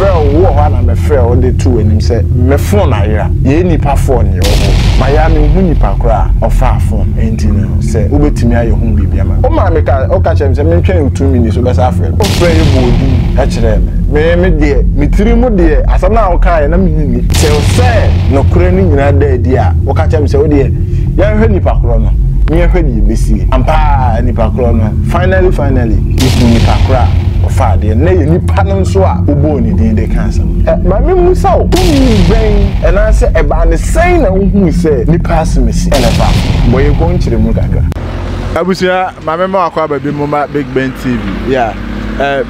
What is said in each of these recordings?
fair war and I'm a fair all day too, and him said, my phone, ye nipa phone, yo. Miami, Hunipa cry, or far phone, ain't you? Say, Uber to me, I won't be a man. Oh, my, I'll catch him, I'm trying 2 minutes, so that's after. Oh, pray, you would catch them. Me, dear, me, 3 more dear, as I'm now, okay, and I mean, so say, no craning in a day, dear, or catch him, so dear, young Hunipa Crono. Me, I'm ready, BC, and Pa, Nipa Crono. Finally, if Nipa cry. Father, nay, you panel so up, who born it in the cancer. My mum saw who brain and I said about the same who said, the pessimism and about where you're going to the Mugaga. I was here, my memoir, Big Ben TV. Yeah,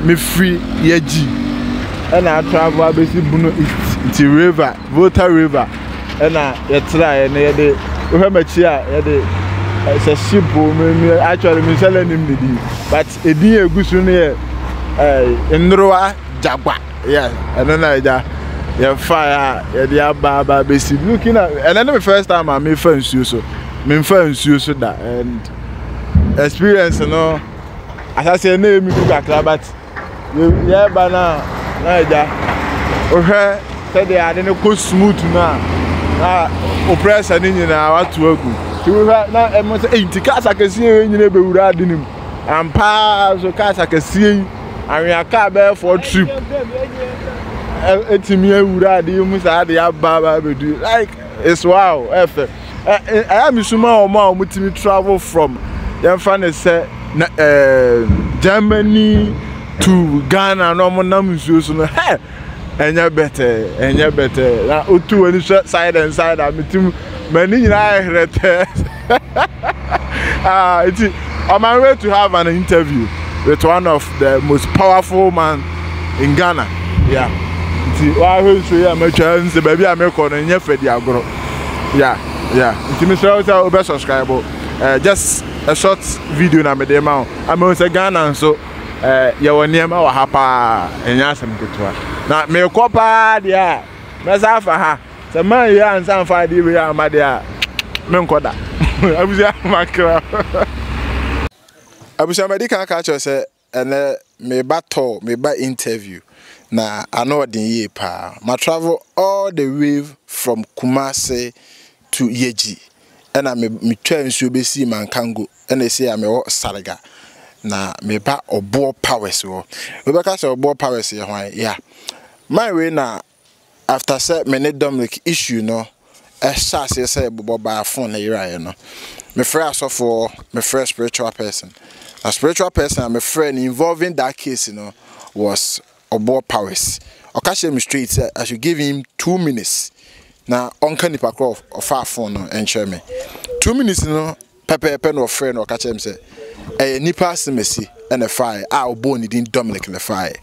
me free Yeji. And I travel basically Buno East River, Volta River. And I try and they remember here, it's a ship, actually, I'm selling him the deal. But a deal goes in here. Enroa Jagwa, yeah, and then I fire, yeah, Baba, basically looking at, and then the first time I made friends, you so, that, and experience, you know, as I say, name you look at, but yeah, but now, okay, said they are then go smooth now, oppress and in our work. So now, I must say, I can see you in the neighborhood, and pass the cars I can see. I mean, I can't bear for a trip. It's me who I do, Miss Adia Baba. Like, it's wow. I am so much to travel from Germany to Ghana. No more numbers, and you're better, and you're better. Now, two and side and side. I'm too many. I read on my way to have an interview with one of the most powerful men in Ghana. Yeah. Yeah. Subscribe. Just a short video na made ma. I'm in Ghana so ya woniema wa hapa enya asem ketua. Na me kopa dia. Mesa fa ha. Se man ya ansan fa di we amade a me nkoda. Abuja makra. Abusamadi can catch us and me battle, me by interview. Now, I know the year pa. My travel all the way from Kumasi to Yeji. And I me train to be see Mankango. And they say I'm a Salaga. Now, me back or bore powers. We back at your bore powers here. Yeah. My way now, after set many Dominic issue, no, a sassy say by a phone, you know. My friend, so for my first spiritual person. A spiritual person and my friend involved in that case, you know, was Obo Powers. I catch him straight, I should give him 2 minutes. Now, Uncle Nipakov or far phone and share me. 2 minutes, you know, Pepe or friend or catch him say, a Nipa Messi and a fire. I'll bone it in Dominic in the fire.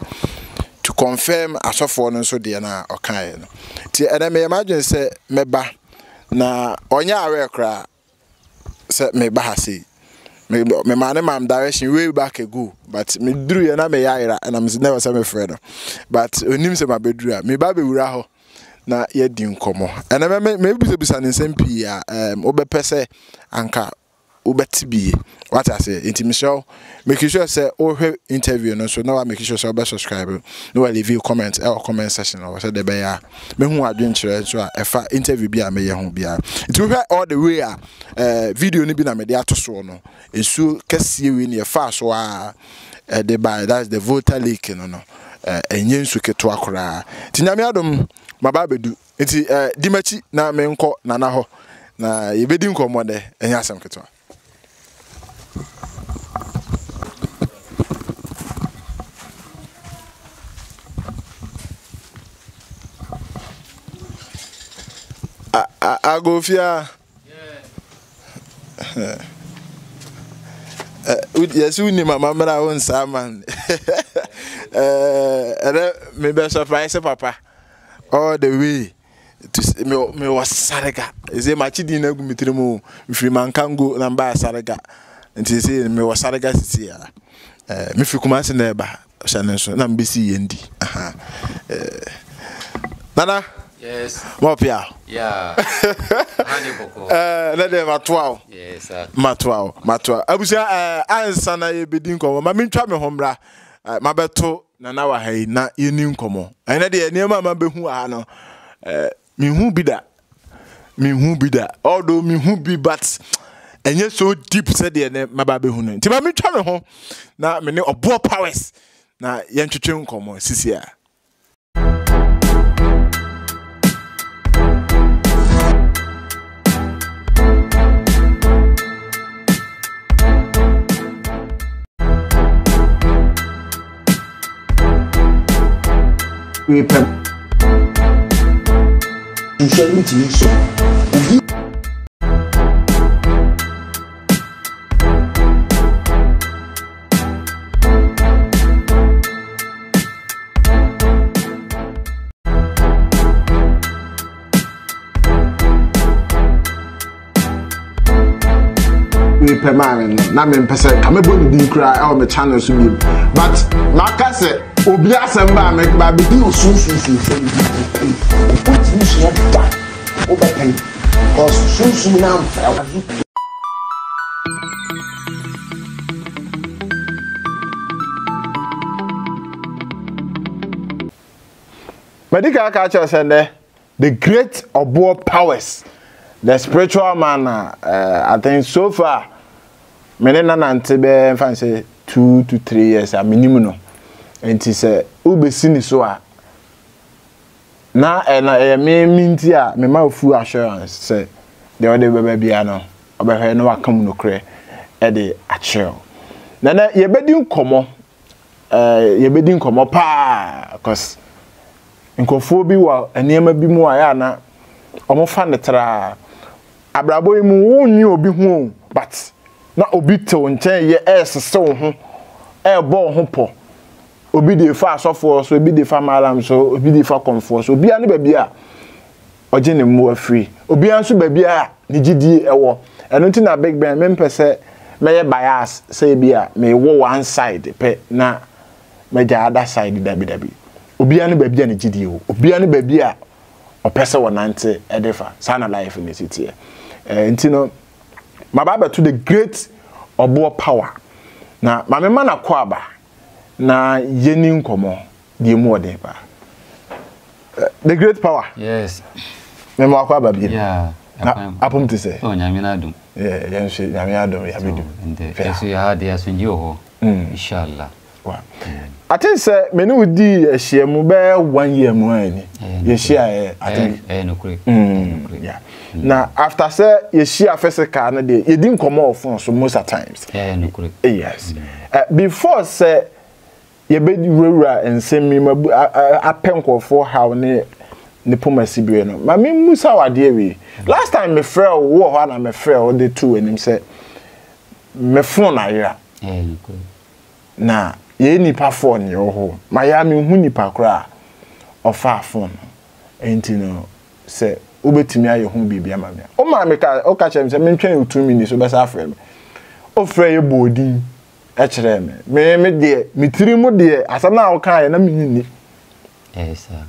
To confirm, I saw for no so dear now or kind. And I may imagine, say, Meba, now, on your rare cry, said Meba. My man, I'm direction way back ago, but me drew and I'm a yara and I'm never some afraid of. But when you say my bedroom, my baby will not yet didn't come on. And I maybe to be an SMP, Obepese, Anka, Obetibi, what I say, intimate, making sure I say, oh, her interview, no, so now I'm making sure so subscribe, no, I leave you comments, our comment section, or said the bear, me who are doing church, if I interview be a mayor who be a. It will be all the way. Video ni bina media to so no ensu kesi we ni fa so a de by that's the voter leak no no enye ensu keto akora ti nyame adom mababedu enti di machi na me nko na na ho na yebedi nko mo de enye asem keto a go fia. Yes, we need my mama own salmon. Maybe surprise Papa all the way to me was Salaga. Is it my children? No, me tell you, if you man can go and buy Salaga, and she say me was Salaga this year. Me feel Kumasi neba, Shanenso, na mbisi yendi. Nana. Yes. Mopia. Yeah. Let them at 12. Yes, sir. Matwell. Abusia, I answer, I be dinkum. I mean, try me home, bra. My beto, na na wa hai na yeni nkomo ene de ene ma behu ano mi hu bida although mi hu bi but enye so deep said de ene ma ba behu no ntima me twa me ho na me ne obo powers na yentwetwe nkomo sisi a we pay. You shall meet me soon. We pay man. Now me person. Come and bring the cry. Our channel should be. But Marcus. Obia samba make baby no so Medical culture said the great Oboa powers, the spiritual man. I think so far, many nanantebe fancy 2 to 3 years a minimum. And he said, Ube Sinisua. Now, and I mean, dear, my mouth full assurance, say, the other baby, I know, about her no come no cray, Eddie, a chill. Nana, ye bedin como, ye bedin como pa, cause in Kofobi wall, and ye may be more Iana, or more fan the tra. Abrabo moon you be home, but not obito and 10 years as so, ball humpo. Obi de fa sofo so obi de fa malam so obi de fa comfort so obi anu baby a oje ne mu afri obi anso baby a ne gidi ewo eno ti na Big Ben me mpese me ye bias say bi a me wo one side pe na me ja other side dabi obi anu baby a ne gidi o obi anu baby a opese wonante e de fa sana life in city enti no ma baba to the great Oboa power na ma me ma na kwa ba na yeni nkomo de mu de pa the great power yes me ma kwa babie yeah apom to say oh nyame na dum yeah yenso nyame adom ya bedum yes you had yes you ho inshallah wow I think say me no di ehia mu be 1 year mu ani ehia I think no correct yeah na after say ehia physical na de yedi nkomo ofun so most at times no correct yes before say ye be rura and send me apenko for how ne Pomasi bi no ma me musa wade we last time me frel wo ho na me frel the two and him say me phone ayira na ye nipa phone ye ho ma ya me hu nipa kra ofa phone enti no say obetimi aye hu bibia ma me o ma me ka o ka chem say me twen 2 minutes o be say frel me o frel ye bodin Echere me de me tirimu de asam na wo kan na minni yes sir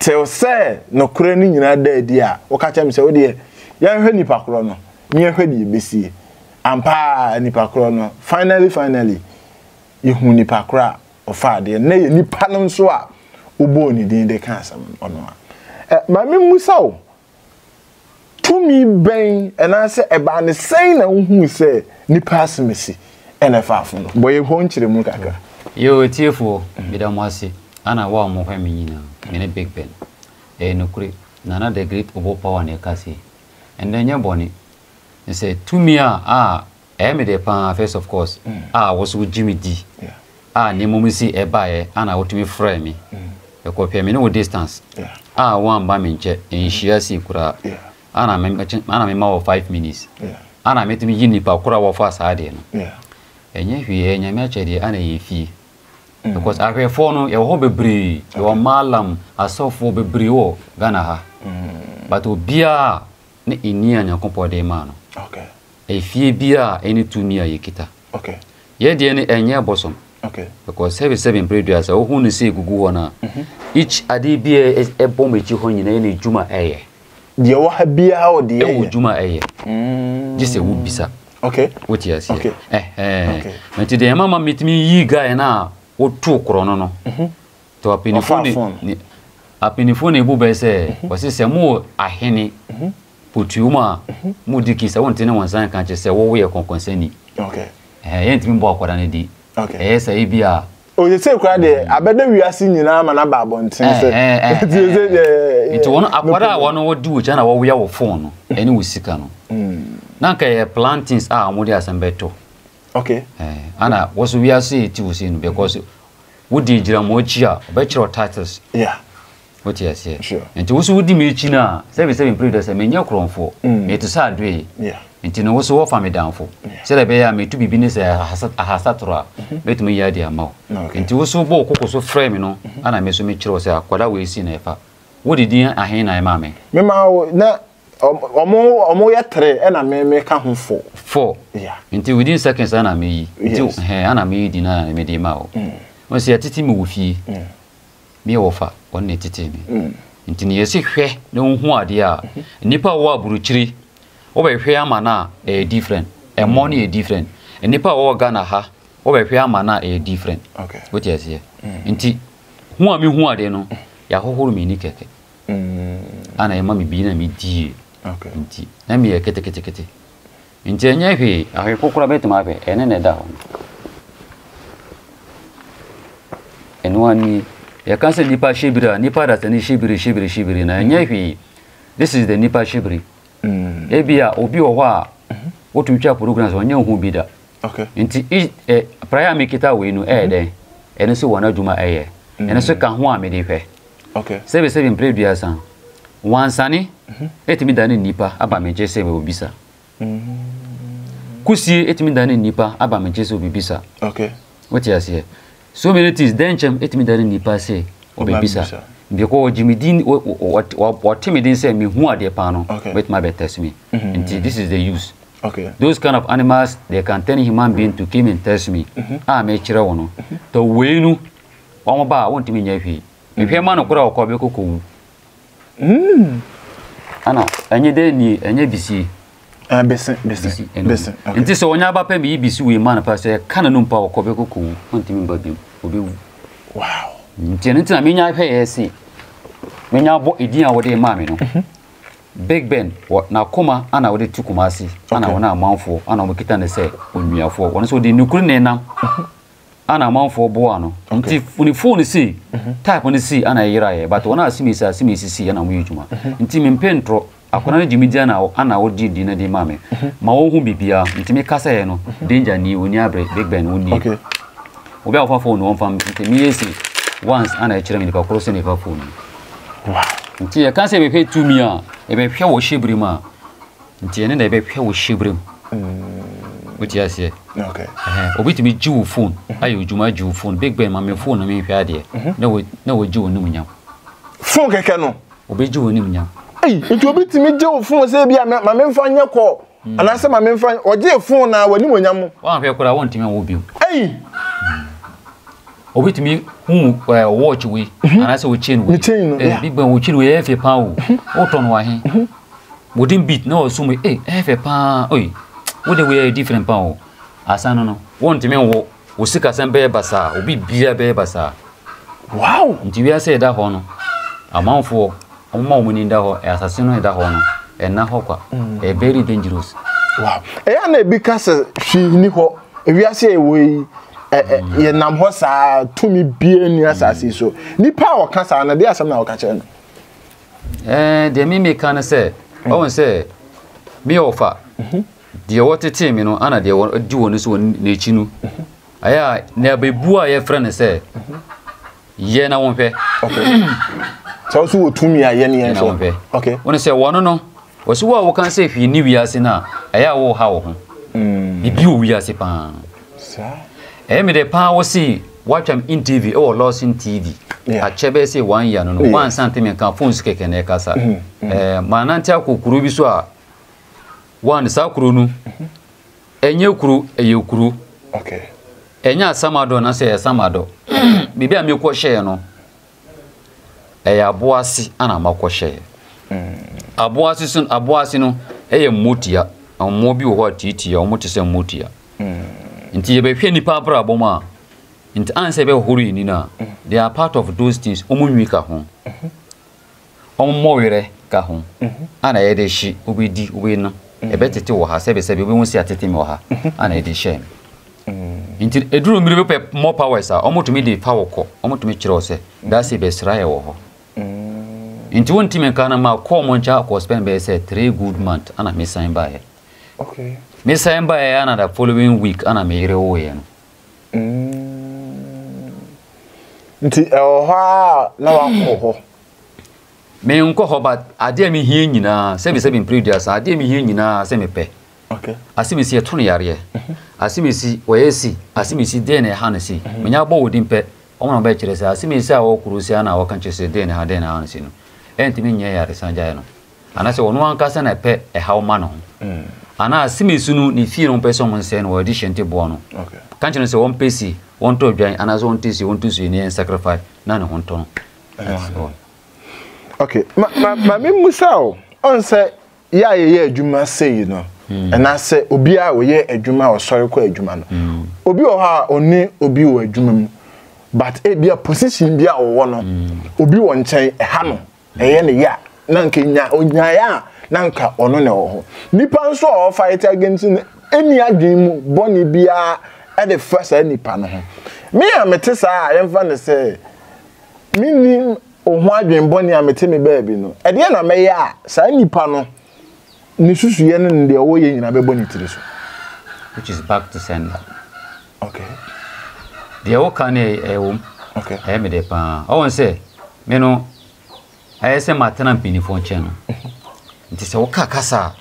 tell say no kure ni nyina da di a wo ka che me say wo de yan hwe nipa kro no me hwe de besie ampa nipa kro no finally ye hu nipa kro a ofa de na ye nipa no so a obo ni din de kan asam ono a ma me musa wo to me ben and I say eba ne say na wo hu say nipa asmesi NFF no boy ho nchire mu kaka yo tiefo bidamwase ana wa mo hwa menyina mene Big Ben no kure nana the great Oboa power ne kasi and then yaboni you say to me me the pan first of course was with Jimmy D yeah ne mo si e bae ana wotumi frame me e ko pia me no distance yeah wan ba me nche enhia si kura yeah ana me ma 5 minutes yeah ana me timi yini pa kura wo fa saade no yeah enye hwie enye machede ana yefi because ahwefo no ye ho bebre ye malam asofo bebre wo gana ha but obia ne enia nyakopo de ma no okay efie bia eni tumi a yekita okay ye de ne enye bosom okay because seven breeders wo hu ne se gugu wona each ade bia e bomechi ho nyina ne juma eye de wo ha bia ha wo de e juma eye jise wo bisa okay what you say okay eh eh but today mama meet me yi guy na otu kronono apinifuni apinifuni bubese wasise mu ahini putiuma mudiki se wonte ne wonsan kan che se wo we konkonseni okay yentimi bo akoda ne di okay esa ibia o ye se kwa de abeda wiase nyina ma na baabo ntin se it wono akoda wono wo di wo cha na wo ya wo phone eni wo sika no na ka ye plantings a amudi asambeto okay ana wo so wiase ti wo se no because wudi jira mo chia obechiro titles yeah what yes yeah sure nti wo so wudi me chi na 77 breeders e menya kromfo me to sa doe yeah nti no wo so wo family danfo se le be ya me to bibi ne se ahasatura bet me ya dia ma nti wo so bo kokko so frame no ana me so me chiro se akoda we si na efa wudi din ahin na e ma me ma na omo ya tre e na me ka ho four yeah nti within seconds ana me yi nti he ana me di na me di ma o o se atiti me wo fie me wofa on netiti me nti ne yesi hwe ne hu ade a nipa wo aburuchiri wo be hwe ama na e different e money e different nipa wo Ghana ha wo be hwe ama na e different okay what you say nti hu ami hu ade no ya hohoro me ni keke ana ema me bi na me di okay nti na me kete nti enye hwe ahwe kokura betima be ene ne da ho enwani ya kanse nipa shibira nipa ratani shibiri na nyehi this is the nipa shibiri ebia obi wo ha otumtwa programs onye hu bida okay nti prior me kita we no de ene so wana djuma eye ene so ka ho amede hwe okay seven previous an wansani etimi dane nipa aba meje se obisa kusi etimi dane nipa aba meje se obisa okay what you say so many things denchem etimi dare ni passe obebisa because jimidin what timidin say me hu ade pa no with my test me and this is the use okay those kind of animals they can turn human being to come and test me ah me chire wono to we nu won ba won timi nya hwe me hwe ma no kura okobe kokowu ana enye de ni enye bisi bese okay nti so onya ba pa mi bisi we man pa so kana no mpa okobe kokowu won timi ba bi obewu wow nti nti na me nya hwe yesi me nya bo edin a wode ma me no Big Ben na Kuma ana wode tu Kumasi ana wona amanfo ana o mekita ne se onwiafo wona so de nukuri ne nam ana amanfo bo ano nti funi phone si type ne si ana yiraye but wona asimisi si ana muyujuma nti me mpentro akona ne jimidia na ana wodi di na de mame ma wo hu bibia ntimi kasa ye no danger ni oni abre Big Ben oni okay obi afa phone won fam ntimi yesi once ana echira mi ko cross ni fa phone wow nti ye kan se be pe tu mi a e be hwe wo shibrim a nti ye ne na be hwe wo shibrim what you say okay obi timi jiu phone ayo juma jiu phone Big Ben ma me phone na me hwe ade na wo jiu ni munyam phone keke no obi jiu ni munyam it will be to me, Joe, for Sabia, my men find your call. And I said, my men find or dear phone now when you were young. One of I want to move you. Hey, or to me, whom watch we, and I saw we chain with chain, Big Ben, which we have a pound, what on why wouldn't beat no sooner, eh, have a pound, oi, would we a different pound? As I don't know, want to me walk, or sick as and bear bazaar, or be beer bear bazaar. Wow, until I say that honor. A mouth for. Omo muni ndaho e asasino ndaho no e na hokwa e very dangerous wow e na bi kase hwini ho e wiase e we ye nam ho sa tumi bie ni asase so nipa wo kasa na de asem na wo ka kire no de mi me kan se o se mi ofa de wo tete mi no ana de wo di wo no so ne chi nu aya na be bua ye frene se ye na won fe okay so so tumi aye ne en so okay won say wono no wo so wo kan say fi ni wiase na aya wo ha wo ho bibi o wiase pa sa e me de pa wo si watch am in tv or lost in tv a chebe say 1 year no no 1 cm kan phone skeke na kasa manante akokuru bi so a one sa kuru nu enye kuru eyekuru okay enya samado na say samado bibi am ekwo share no eya boasi ana makwhye aboasi sun aboasi no eye motia omo bi wo hotiti ya omo tse motia nti ye be hwe nipa abra boma And answer hori nina. They are part of those things. Omunwi ka hon. Omoire ka hon. Ana yede shi obi di obi na. Ebetete wo ha sebe obi won si atete mi wo ha. Ana yede share. Until eduru miri be more power sir. Omotumi dey power ko. Omotumi chiro se. That's e be srae wo ho. Until one time kana ma ko moncha ko spend be say 3 good months ana me sign by. Okay. Me sign by ana the following week ana me ire wo ye. Nti oha na wakoho me nkoho ba ade me hie nyina se be se be previous ade me hie nyina se me pe okay asimi si eto no yare asimi si oyesi asimi si de na hanesi me nya gbo wodin pe o ma ba kire se asimi si a wo kurusi ana wo kan kire se de na de na hanesi no enti me nya yare sanjae no ana se wonu anka se na pe e ha o ma no ana asimi sunu ni fie no pe so mo nse no edition te bo no okay kan kire se won pesi want to join and as one to see, and sacrifice. None want to. Okay, my Musao, answer, yea, you must say, you know. And I say, Obia, we a Juma or sorry, quite Juman. Obioha or ne, Obio, a Juman. But it be a position, be our one. Obi one say a hammer, a ya, Nankinya, Oyaya, Nanka, or no. Nippon saw fight against any dream, Bonnie Bia. At the first any panel, me and Metissa, I am fond to say, meaning, oh, why being bonny and Metimi baby, no. At the end of May, Sandy Panel, Nissusian and the away in a bonny to this, which is back to sender. Okay. The old cane, a womb, okay, I am a depa. I won't say, Meno, I say my tenant penny phone channel. It is a Okakasa.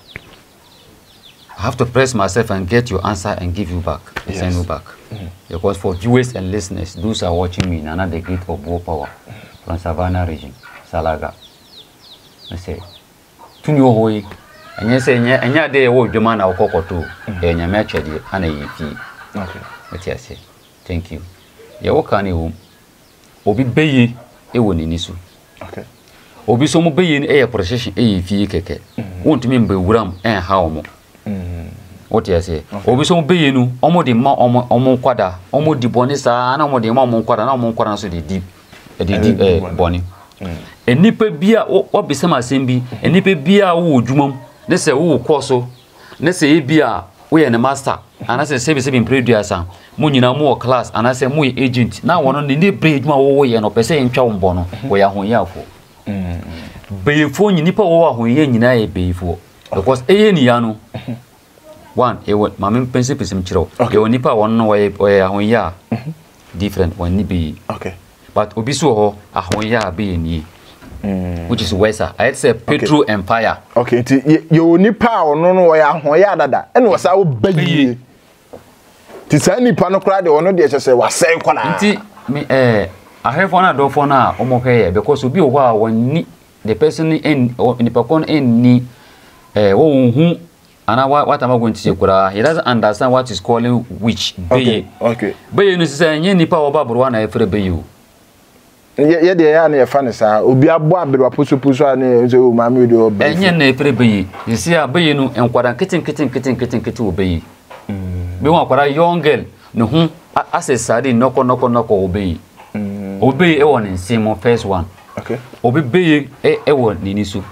I have to press myself and get your answer and give you back, yes. Send you back. Because for viewers and listeners, those are watching me in another gate of war power from Savannah region, Salaga. I say, to your way, and you say, and your day, old German or cockatoo, and your match at the Anayaki. Okay, but yes, thank you. Your canny Obi Bay, a woman in issue. Okay. Obi some obeying a procession, a fee, won't mean by Ram and Howmo. What do you say? Obisom be you, almost the Momoquada, almost the Bonissa, and almost the Momoquada, and Momoquada, so the deep, bonny. A nipper beer or be some assembly, a nipper beer wood, Jumum, let's say, oh, Corso, let's say, beer, we and a master, and I say, service in previous, Munina more class, and I say, Moy agent, now one only bridge my way and opposite in Chown Bono, where I am for. Bay for you nipper over who ye and I bay for. Because Ayaniano one, it would my principle is mature. Okay, when Nipa one no way ya different when Nibi. Okay, but Obiso Ahoya be in ye, which is Wesa. I say Petro Empire. Okay, you Nipa or no way Ahoya dada, and was our baby. Tis any panocrad or no, they just say was same quality. I have one door for now, Omoke, because Obi Owa when the person in or in the Pacon in. Oh, and what am I going to say? He doesn't understand what is calling which. Okay, okay. But you say, you need power, but one I free you. Yet they are near Fanessa, Ubia Babra Pusupusa, and the Mamudo, and you free you see, I be you and what I'm kitten obey. We want what a young girl, no whom I say, Sadie, knock, obey. Obey a one in same first one. Okay, obey a one, Ninisu.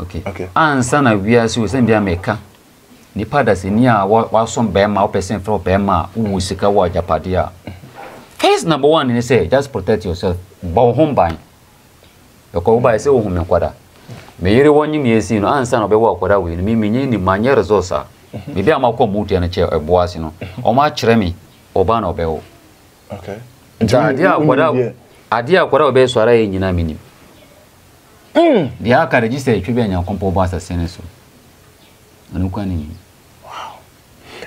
Okay. Okay. And son of Vias who send the America. Nipadas in near what some Bema person from Bema who is Sika Wajapadia. Case number one, and they say, just protect yourself. Bow home by the Koba is a woman quarter. May everyone you may see no answer of a walk without with me, meaning Mania Zosa. Maybe I'm a commuter and a chair of Boasino, or much Remy, or Bano Bell. Okay. The idea of what I'll be so I in a minute. The archaeology said, "Children, your compound is so." Wow.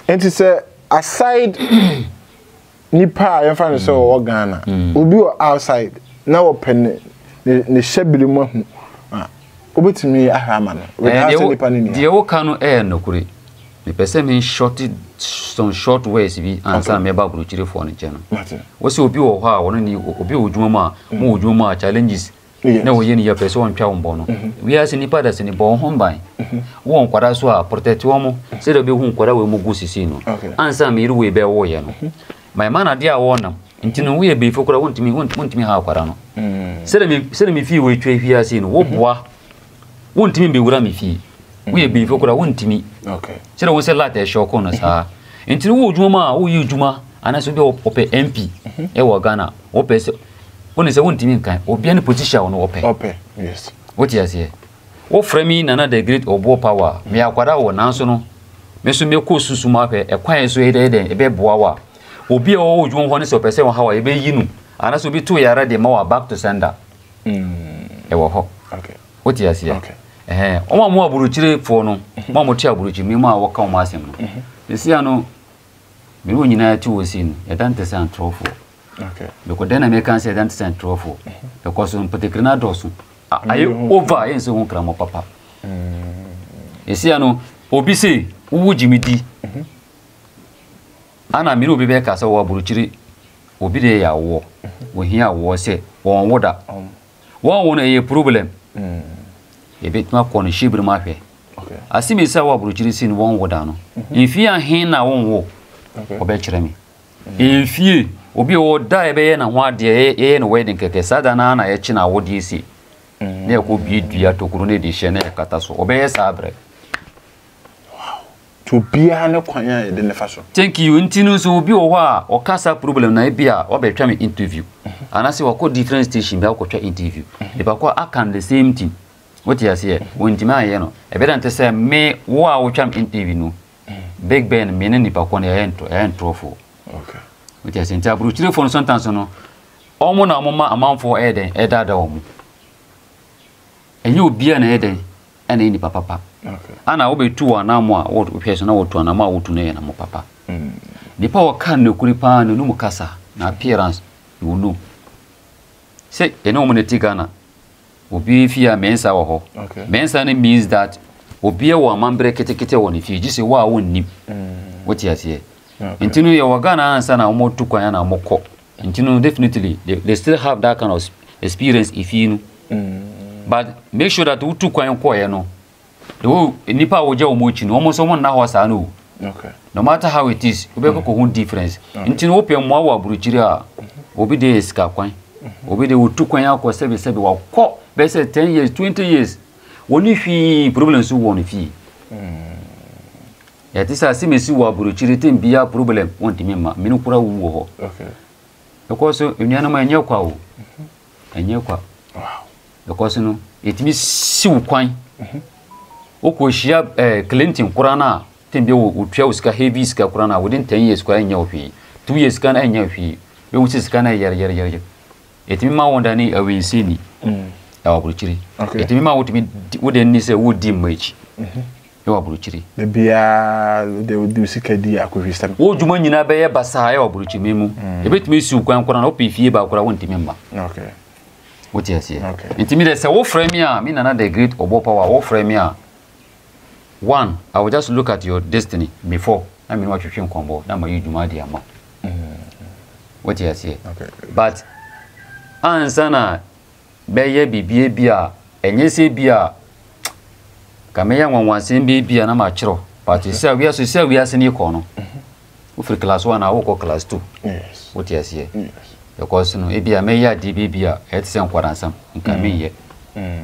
And to say, aside, Nipa, your friend is all Ghana. Obi outside now open the shabby man. Obi to me, I am man. The old canoe air no kuri. The person in shorted some short ways we answer me about the telephone channel. What's Obi or how? Only Obi Ujuma challenges. No, you need a person Chown Bono. We are any padders in the born home by one Quadaswa, Protectuomo, said a big one Quadawe Mugusino. Answer me, we bear warrior. My man are dear warner. Intinu we be focused. Want me how Parano. Send me few which we have seen. Wobwa. Want me be with me fee. We be focused. Want me. Okay. Send we say latte show corners. Ah. Intinu Juma. Oh you Juma. And I should be open MP. Ewa Ghana. Open. When is a want me kind. Or be any position on open. Open. Yes. What is here? What framing another great or war power? Me akwada or Nansono. Mesumio Susumake, a quiet so headed a bebuawa. Obi all John Honest or Persever, how I obey you, and as will be 2 years already more back to sender. Ewaho. Okay. What yes, yeah. Okay. Eh, one more brutal for no, one more chabuchi, Mima or Comasim. You see, I know me when you know two was in a Dante San Trofo. Okay. Because then I make answer Dante San Trofo. Because on particular dosu. Are you over in so grandma papa? You see, I know Obisi. Who Jimmy D? Anna Miru Bebecas or Bruchiri will be there. War when here was say, one water. One won a problem. A bit more corn sheep remark. I see me sour Bruchiri in one water. If ye are hen, I won't walk. Obey if ye will be all die by and what the and wedding cake, Sadana, I etching our DC. There could be dear to Grunade Chanel Catasso. Obey Sabre. To be an acquaintance in the fashion. Thank you, Intinus will be a or cast up problem, Nibia or be a interview. And I see what different station Belcocha interview. If I call Akan the same thing, what he has here, Wintimayano, a better to say, may war which I'm interview. Big Ben meaning if I want to end trofo. Okay. Which has interpreted telephone sometimes no. Almost a moment amount for Eden, Edda Dome. And you be an Eden and any papa. Okay. And I will be 2 and more what we have now to an amount to name and papa. The power can no creeper no mukasa, no appearance, you know. Say, a nominated Ghana will be fear mensa or ho. Okay. Mensa means that will be a man break it on if you just a war won't nip. What he has here. Until you are Ghana and Sana more to Koyana Moko. Until definitely they still have that kind of experience if you know. But make sure that you took Koyano. No, Nipa will jaw motion almost someone now as I know. Okay. No matter how it is, we make a difference. Until opium mawa bruchiria, obi de escapquin, obi de utuquin or 7 or co, best 10 years, 20 years. Only fee problems who won't fee. Yet this I see me see what bruchiritin be a problem, won't remember, Minupura woo. Okay. Because in Yanama and Yoka and Yoka. Wow. Because no, it means so quine. Okoshia Clinton Kurana, Timbio Utrioska heavy ska Kurana within 10 years square in your fee, 2 years can and your fee, which is can a year. It may want any away seen our bruchery. It may want to be wooden is a wood dim wage. Your bruchery. The beer they would do sick idea. Old woman in a bear basai or bruchy memo. A bit miss you can up if you about what I want to remember. Okay. What yes, yeah. Okay. Intimidates a wolf frame here, mean another great or bow power wolf frame here. One, I will just look at your destiny before. I mean, what you think combo. That may you do my dear mom. What you say? Okay. But ansana be be bia and yes bia. Kamea one was in bia na macho. But you say we are to say we are in your corner. With class 1, I walk class 2. Yes. What you say? Yes. Because no, it be a mayor DBBA at some quarantam and come here.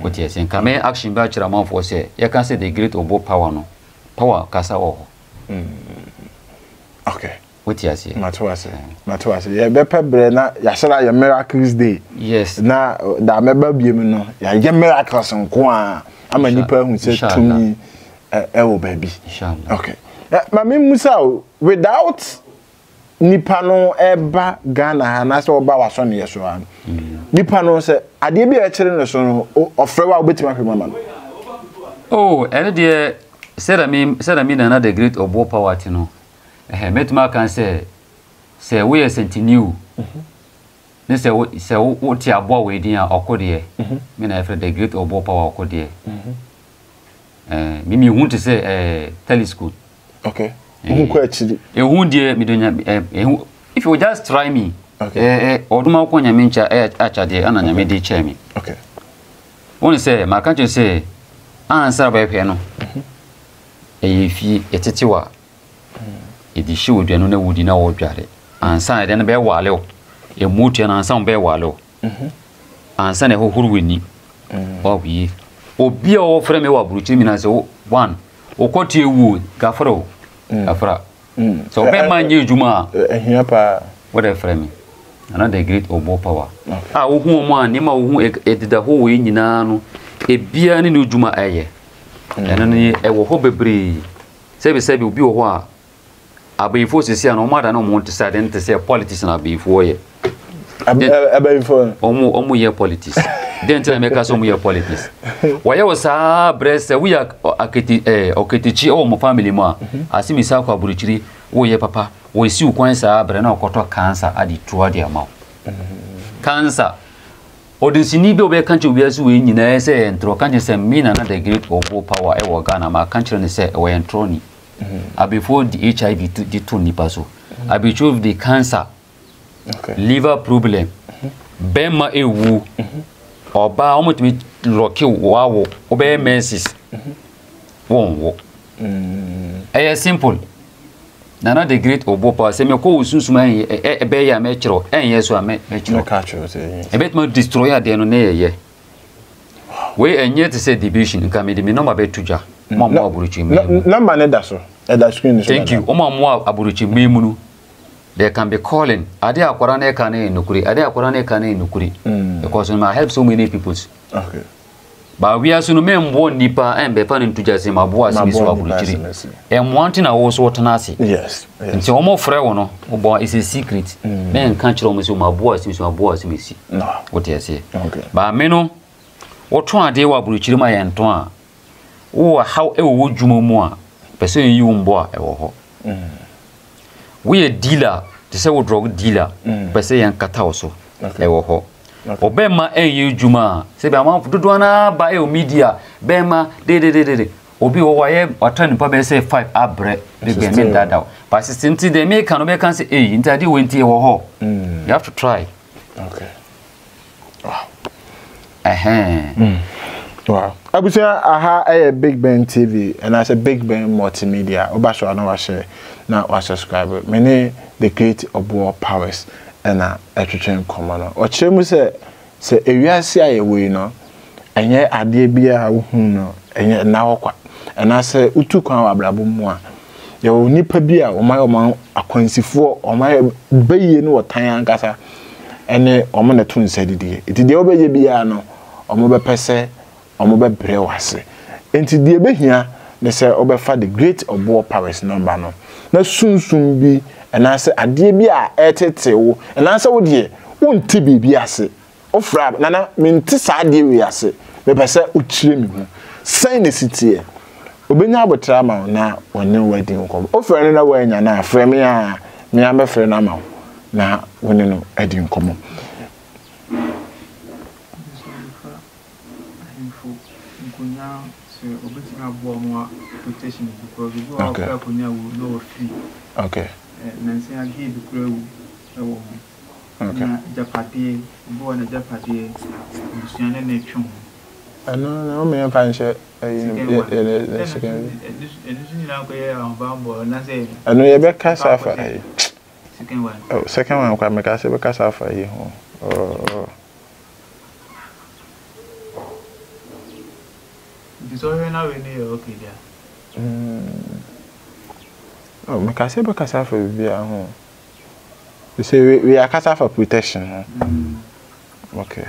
What yes, and come action bachelor amount for say, you can say the great or both power no power cassa all. Okay. What yes, Matuasi, ye bepe brena, yasala your miracles day. Yes, na da meba bimino, ya miracles on kwa. I'm a nipper who said to me, oh baby. Okay. Mammy Musao, without. Nipano eba Ghana and that's all about our son yes one. Nipano said, I did be a children or throw out between my man. Oh, and dear said I mean another great or bow power, you know. I met Mark and say, we are sent in you. They say, what your boy waiting or could ye? Mean I feel the great or bow power could ye. Mimi want to say a telescope. Okay. If you just try me, okay. Okay. Only say, my country say, answer by piano. If ye a titiwa, it is sure you know, would in our jarry. and sign and bear wallow. A mutin and some bear wallow. And send a whole winnie. Oh, ye. Oh, be all frame of Bruchiminas one. Oh, caught you wood, Gaffro. Afra. So, bear my new Juma. What a frame. Another great or more power. Ah, who one, Nima who ate the whole in Nano, a beer and new Juma aye. And only a hobby breed. Save a savvy be a while. I'll be forced to see no matter no more to side and to say politics and I'll be for you. I'll be for almost your politics. Then tell me, make us some your politics. Why I was our breast, we are a kitty, or kitty, or my family, ma. I see Miss Alka Burichiri, oh, your papa, we see you coins are Breno Cotto cancer at the Truadia mouth. Cancer. Or the Sinibo country we are suing in a say and throw can't send me another great or power ever Ghana, my country and say away and trony. I before the HIV to the two nipaso. I before the cancer, liver problem, Bema ewu. Or by almost with Rocky Wawo, obey messes. Won't walk. A simple. Nana the great Obopa, Semiko, Susman, a bear metro, and yes, I met metro catchers. A bit more destroyer than ye. We and yet said division, coming the minoma betuja. Mamma Aburuchi, Lamba Nedaso, at that screen. Thank you, Omamma Aburuchi Mimunu. They can be calling. Adea Korane Kane Nukuri, Adea Korane Kane Nukuri. Because we might help so many people. Okay. But we are soon men one nipper and be planning to just in my boys, Miss Aburuchi. And wanting our was what Nasi. Yes. And so, more Frewono, or is a secret. Men can't show me so my boys, Miss Aburuchi, Missy. No, what I say. Okay. But Meno, what try they were Aburuchi, my Antoine. Oh, how ever would you more pursue you more? We a dealer, the several drug dealer, per se and Catauso. Obama, eh, you Juma, say by mouth, Duduana, bio media, Bema, de. Obi OYM or turn public say 5 hour bread, they can make that out. But since they make an American say, eh, into the winter or ho. You have to try. Okay. Wow. Wow. I would say I had a Big Ben TV and I said Big Ben multimedia. Obasho I know I share now I subscribe. Many the great of war powers and a train commander. Or Chemu say if you are see we know and yet I did be a no and yet now and I say Utu kwa blabu mwa. You nipa beer or my own a quincy four or my bay no time gasa and a omanatun said it. It did obey beano or mobile per se. Omobe brewase enti die behia ne se obefa the great obo powers number no na sunsun bi ena se ade bi a etete wo ena se wo de wonti bi bi ase ofra nana menti sa de wi ase be pese otire mi hu sai ne sitie obenya abotra ma na wonne wadi nko ofra ne na wanya na afra me a me amefre na ma na wonne no adi nko mo protection because you go out there for no fee. Okay. And say I give the crew a woman. Okay. Japati, born a Japati, Lucian I know, may I find share a second. Addition now, on Bambo, and I say, I know you better cast off a second one. Oh, second one, come make us ever cast off a year. Oh. Sorry, now we need okay there. Oh, my cassava cassava will be at home. You say we are cassava protection. Huh? Okay.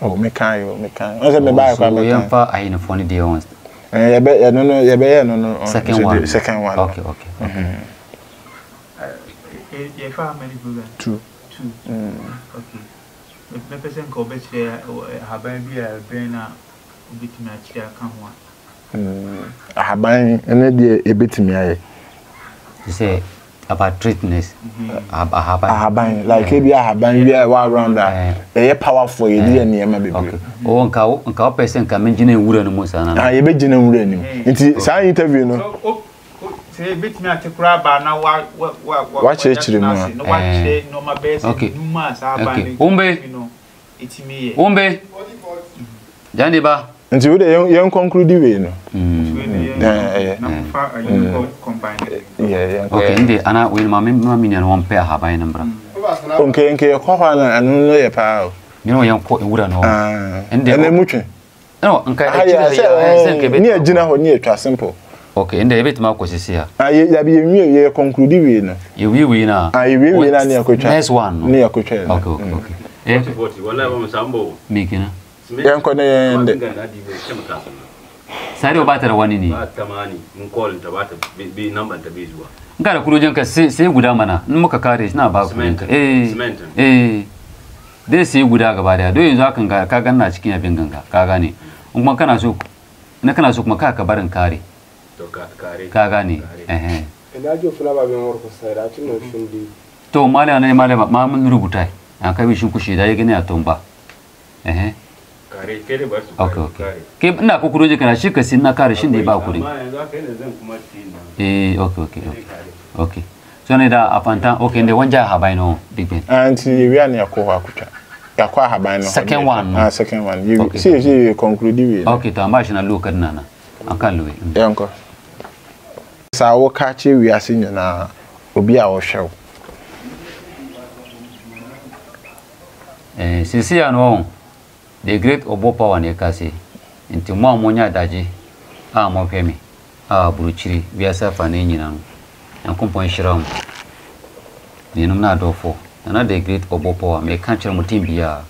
Oh, make I. I said, I in a funny day. I bet I don't know. You bet no. Second one. Okay. If how many people? Two. Okay. If the person covers there, her baby, her brainer. I have buying any a bit me. You say about treatness. I have buying like if you have buying a wild rounder, a powerful idea near my baby. Oh, uncle person can mention wooden moose. I imagine wooden. It is I interview. Say bit me at the crab, but now what you know, my best. Okay, it's me. Umbe. Janiba. And you conclude the way, no? Okay, okay, and the bit Marcus is here. I will conclude you. You will win. I will win. Next one. Near Cochelle. Okay, okay. Eh, what you want to sample? Making. Sadio Batter one in Tamani, Mukol, the water be numbered the visual. Got a Kurujan can say Gudamana. No Kakari is now about cement. Eh, eh. They say Gudagabada. Do you talk and Kaganachkin Binganga, Kagani? Umakanazuk. Nakanazuk Makaka Barankari. Kagani, eh. And I do flower more beside I do not feel the Tomala and Malama Maman Rubutai, and Kavishukushi, Diagana Tomba. Eh, okay. Keep Nakuruja can shake us in Nakarish in the Bakuri. Eh, okay. So, Neda Apanta, okay, and the one Jahabino, Big Ben. And we are near Kohakucha. Yakohabino, second one. You see, you conclude. Okay, Tamashina look at Nana. Uncle Louis, Uncle. So catch you, we are seeing now. Will be our show. Eh, Cecilia no, the great Obopa and Yakasi. Into Mamonia Daji, ah, Mopemi, ah, Bruchiri, we are self an engine and company Shram. The Numna Dofo, another great Obopa, may catch your Mutimbia.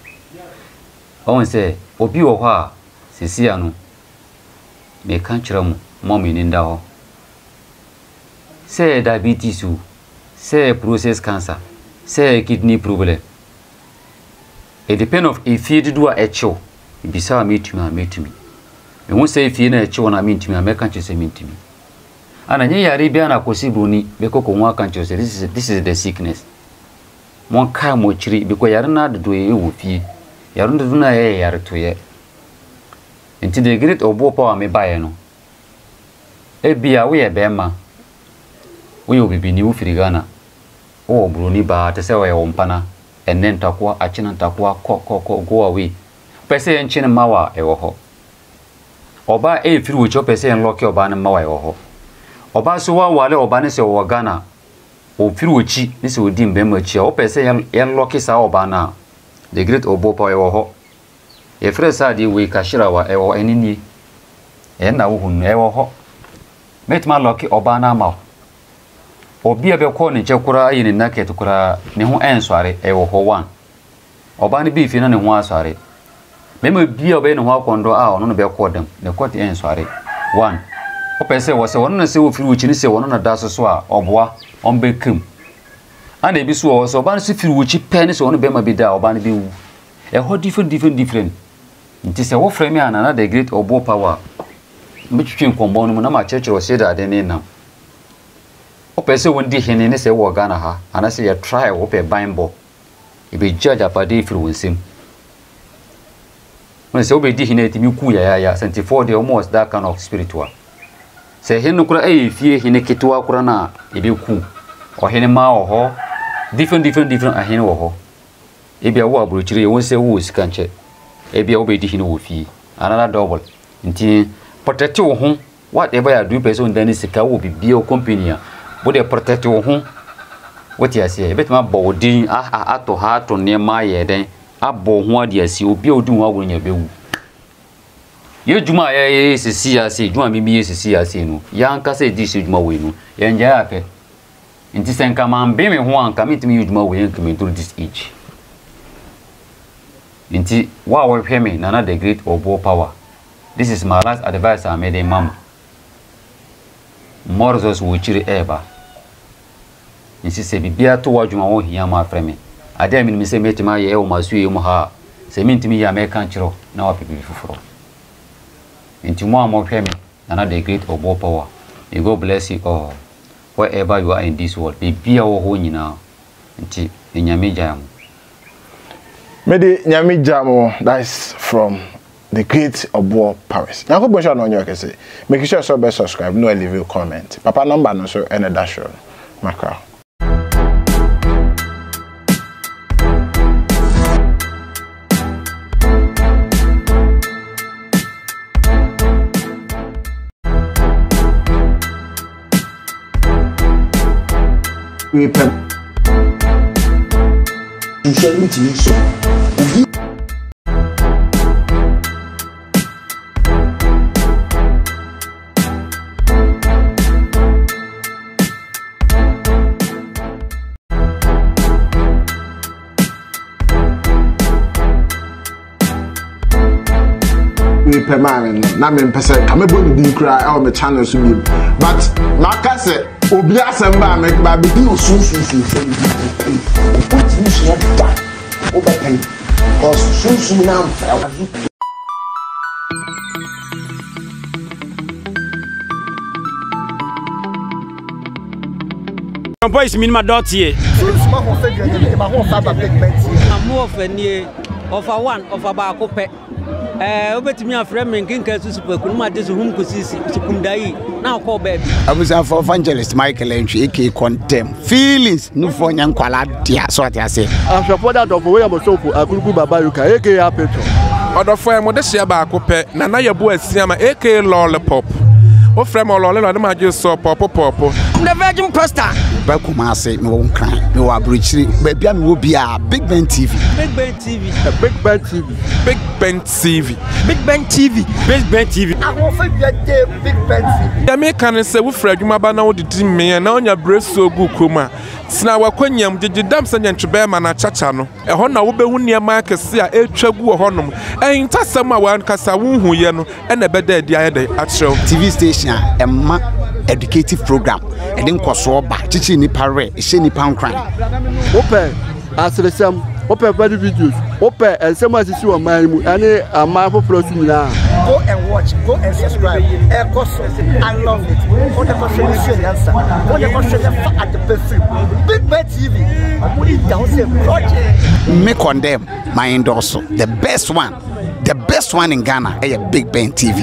Oh, say, Obioha, Cecilia no. Me kanchram mommy ninda say diabetes say process cancer say kidney problem it depend of if you do a echo be saw meet me you won't say if you na echo na meet me me kanche say meet me ananye yare bia na kosibru ni bekoko nwa kanche say this is the sickness mon kai mo chiri because yare na do e wo fie yare do na e yare to ye. Into the great Obopa, me buy no. A beer, we a bema. We will be new Frigana. Oh, Bruni bar to sell a ompana, and then Takwa, Achin and Takwa, cock, go away. Pese and Chin and Mawa, a ho. Oba a few which your Pese and lock your ban and Mawa, a ho. Oba Sua, Wale or Banis or Wagana. O Piruchi, this would dim Bemuchi, or Pese and Loki Saobana. The great Obopa, a ho. A fresh idea we Kashirawa or any, and I will never hope. Met my lucky Obana mouth. Or be a belcon in Chakura in a naked to cry, no answer, a one. Obani beef in any one sorry. Memory be a bed and walk on the hour on the belcordum, the court answer. One. Opessa was a one and a silver few which is a one on a dash or bois on Becum. And a bisu was a banshee few which pennies on a bema be there or banby. A whole different. It is a war frame and another great oboe power. Which came from Bonamama Church or said at the name. Opessa won't dig in any say war Ganaha, and I say a trial up a bimbo. It be judged up a day through him. When so be diginated, you kuya, 74 the almost that kind of spiritual. Say Henukra, if ye hinekitua kurana, if you cool, or Henema or ho, different, a hen or ho. If you are brutal, won't say who is can't. If you obey him with ye, another double. Indeed, potato home, whatever I do, person then is a cow will be your companion. But a potato home, what you say, a bit my body, ah, to heart on near my head, then I bore one dear, see you build one when you build. You do my ace, see, I say, do I mean me, see, I say, no, young Cassie, this is my window, and Jack. In this and come on, baby one, come to me with my way and come into this each. Inti wa we pemi nana the great oboe power. This is my last advice I made a mama. Morzos wuchiri eba. Insi se bibia to wadwuma wo hia ma fremi. Ade mi se metima ye o masuye mu ha. Se mintimi ya me kan chiro na wa pipi fufuro. Inti mo amo pemi nana the great oboe power. May God bless you all. Wherever you are in this world, bibia wo ho nyina. Inti enyameja ya. Medi Nyami Jamo, that's from the great Oboe Paris. Now, go on your case. Make sure you subscribe, no leave your comment. Papa number no so and a dash roll. Macra. We prepare. You share it to me, so. I'm more of a near of a one of a barco pet. Obetimi aframe nkinka susupe kunuma desu humkusi sikundai na call baby abusa for evangelist Michael entry aka condemn feelings no for nyankwala dia so what I say I'm support that of we am so for akuruku baba yuka aka petro odofo em de share ba akope na na yebo asiama aka lollipop o frame lollipop na je so popopopo the virgin pastor ba Kumasi me won kan me wa bruchiri ba bia me wo bia Big Ben TV Big Ben TV Big Ben TV Big Ben TV Big Ben TV Big Ben TV I won fa bia Big Ben TV ya me kan se wo fra adwuma ba na wo didi me na onya breso gu kroma sina wa kwanyam didi dam se nyantwe be ma na chacha no e ho na wo be hu nia makese a etwagu ho nom en tasama wa nkasa wo hu ye no e na be da adi aye de atrew TV station e ma educative program and then Kosoba, teaching Nipare, Shiny Pound Crime. Open as the same, open body videos, open and someone is your man, and a marvel person. Go and watch, go and subscribe. I love it. What the question is the answer? What the question is at the perfume? Big Bad TV. I'm putting down the project. Make on them my endorser. The best one in Ghana, a Big Ben TV.